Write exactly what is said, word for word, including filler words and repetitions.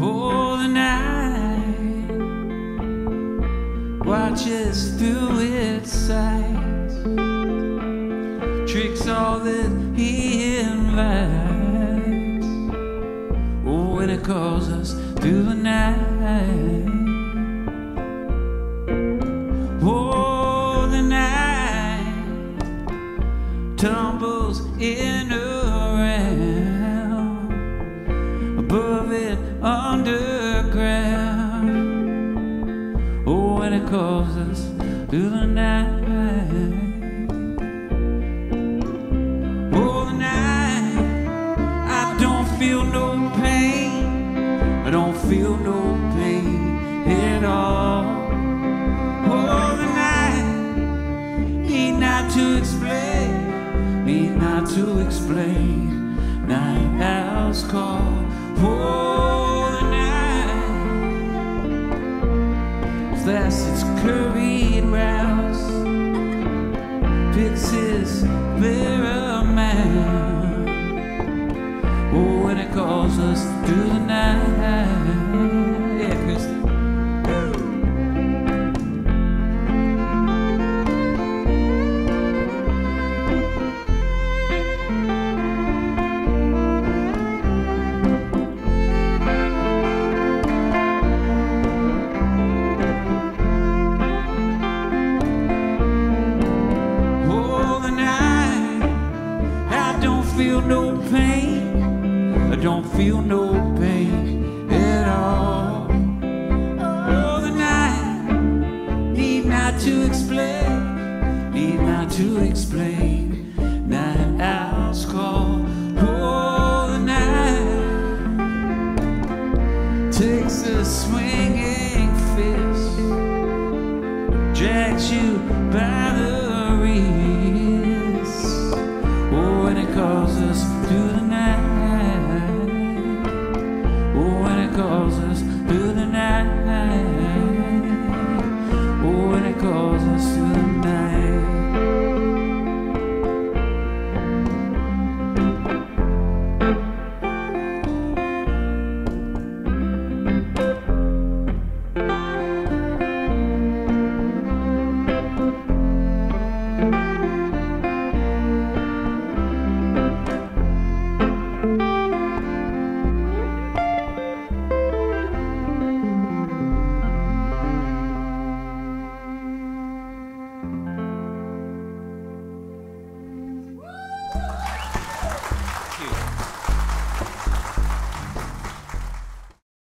Oh, the night watches through its sights, tricks all that he invites. Oh, when it calls us through the night. Oh, the night tumbles in around, above it, underground. Oh, when it calls us through the night. Oh, the night. I don't feel no pain, I don't feel no pain at all. Oh, the night. Need not to explain, need not to explain, night owls call. Oh, its curried rouse picks its mirror man. Oh, when it calls us through the night. Yeah, Kristen. No pain, I don't feel no pain at all. Oh, the night. Need not to explain, need not to explain, night owls call. Oh, the night takes a swing